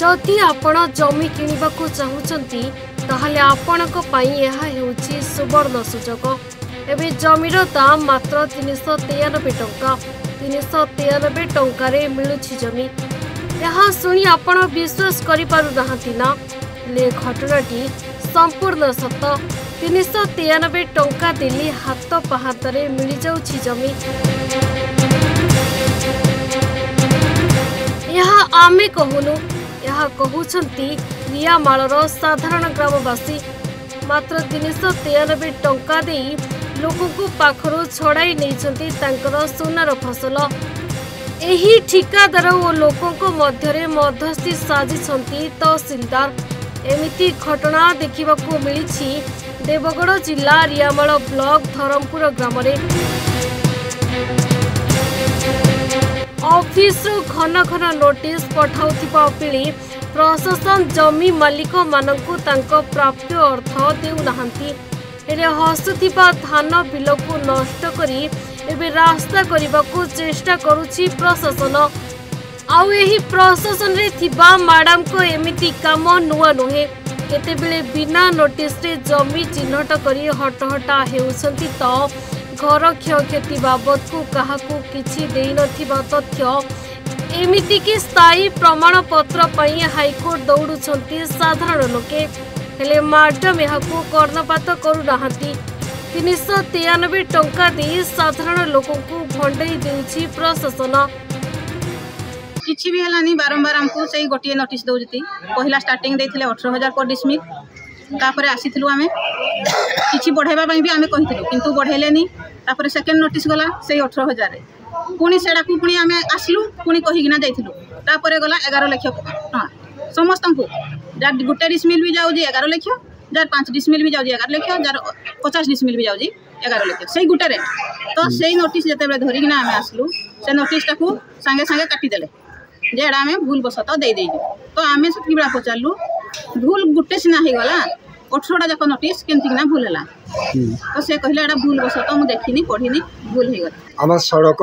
जदि आपण जमी किणवाकू चाहूँगी ताहले आपणक पई एहा हेउछि सुवर्ण सुजोग। एवं जमीर दाम मात्र 393 टंका 393 टंकार मिलुछि जमी। यह सुनी आपण विश्वास करिपारुना घटनाटी संपूर्ण सत। 393 टंका दिल्ली हाथ पाहातरे मिल जाउछि जमी। यह आमे कहूनु, यह कहउछंती नियामालर साधारण ग्रामवासी। मात्र 393 टंका देई लोकंकु पाखरो छड़ाई नैचंती तांकर सोनार फसल। एही ठिकादार ओ लोकंकु मध्यरे मध्यस्थी साजिछंती तहसीलदार। एमिति घटना देखिबाकू मिलिछि देवगढ़ जिला रियामाल ब्लॉक धरमपुर ग्रामरे। ऑफिस घन घन नोटिस पठाउथिबा पिली प्रशासन जमी मालिक मानकू तांको प्राप्य अर्थ देउनाहंती। एले हसुथिबा धान बिलकू नष्ट करी एबे रास्ता करिबाकू चेष्टा करूछि प्रशासन। आउ एही प्रशासन रे थिबा मैडम को एमिति काम नुआ नुहे। केतेबेले बिना नोटिस रे जमी चिन्हट करी हटहटा हेउछंती त घर क्षयक्षति बाबद को क्या किसी तथ्य। एमिति की स्थायी प्रमाण पत्र पई हाईकोर्ट दौड़ुंट साधारण लोके। हेले मैडम यह कर्णपात करूना। 393 टंका दे साधारण लोक भंडई दे प्रशासन। किसी भी है बारंबार आमको से गोटे नोटिस दौती। पहला स्टार्टिंग 18,000 पर डिसमिल। तापर आसीलु आम कि बढ़ावाई भी आम कही कि बढ़ेलेनी। तापर सेकेंड नोटिस गला से 18,000 पुणी से पुणी आम आसलु पुणी कहीकिना जापर गला 11 लाख टाँह समस्त को। जार गोटे डिसमिल भी जाऊँगी 11 लाख, जार 5 डिसमिल भी जाऊँगी 11 लाख, जार 50 डिसमिल भी जाऊँगी 11 लाख से गोटे रेट। तो से नोटिस जिते धरिकिना आम आसलु से नोटिस सांगे सांगे काटिदेले जे एडा आम भूल बसत देदेज। तो आम से किबा पचारू भूल गुटे सीना हो गला 18टा जाक नोटिस केमतीना भूल है। तो से कहला एडा भूल बसत मु देखिनी पढ़ीनी भूल हो गला। आम सड़क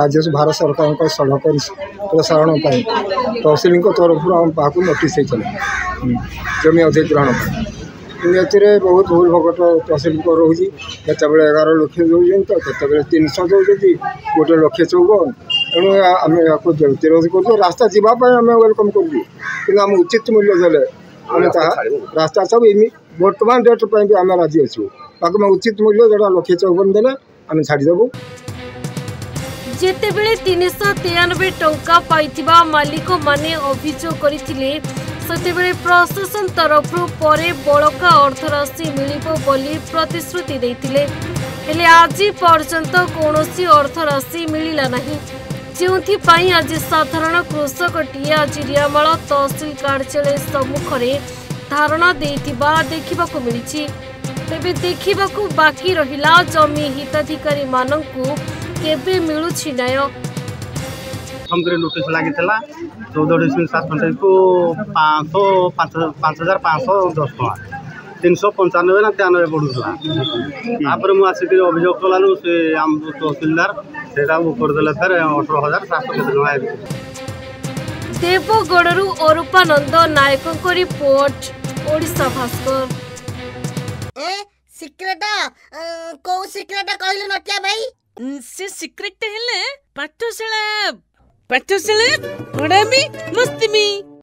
राज्य भारत सरकार को सड़क प्रसारण तहसील को तरफ पाक नोटिस जमी अधिग्रहण ये बहुत भूल भगत तहसील को रोचे। केत 11 लाख दौरान तो कतबे 300 दौरान 1,54,000 तेणु आम विरोध कर रास्ता जावाई आम वेलकम करूँ कि आम उचित मूल्य दे रास्ता सब बर्तमान डेट भी आम राजी अच्छू पाक उचित मूल्य जो 1,54,000 देने आम छाड़देबू। जितेबले 393 टंका पाइथिबा मालिक माने अभियोग करथिले सतेबले प्रशासन तरफ परे बड़का अर्थराशि मिलिबो बोली प्रतिश्रुति देथिले। हेले आज पर्यंत कोनोसी अर्थराशि मिलिला नाही, जेउथि पई आज साधारण कृषकटी आज रियामाल तहसील कार्यालय सम्मुखरे धारणा देथिबा देखिबाकू मिलिछि। तेबे देखिबाकू बाकी रहिला जमी हिताधिकारी माननकू केबे मिलुछि न्याय। हमरे नोटिस लागी थला 14.7 को 5,510 टका 395 ना 93 पड़ूला। तापर मु आसी के अभियोग कलानु से आम तहसीलदार सेटा ऊपर देला सर 18,700 टका। देवगढ़रु अरूपानंद नायक को रिपोर्ट ओडिसा भास्कर। ए सिक्रेट को सिक्रेट कहले नटिया भाई से सिक्रेट हेले पाठशाला पढ़ामी मस्ती में।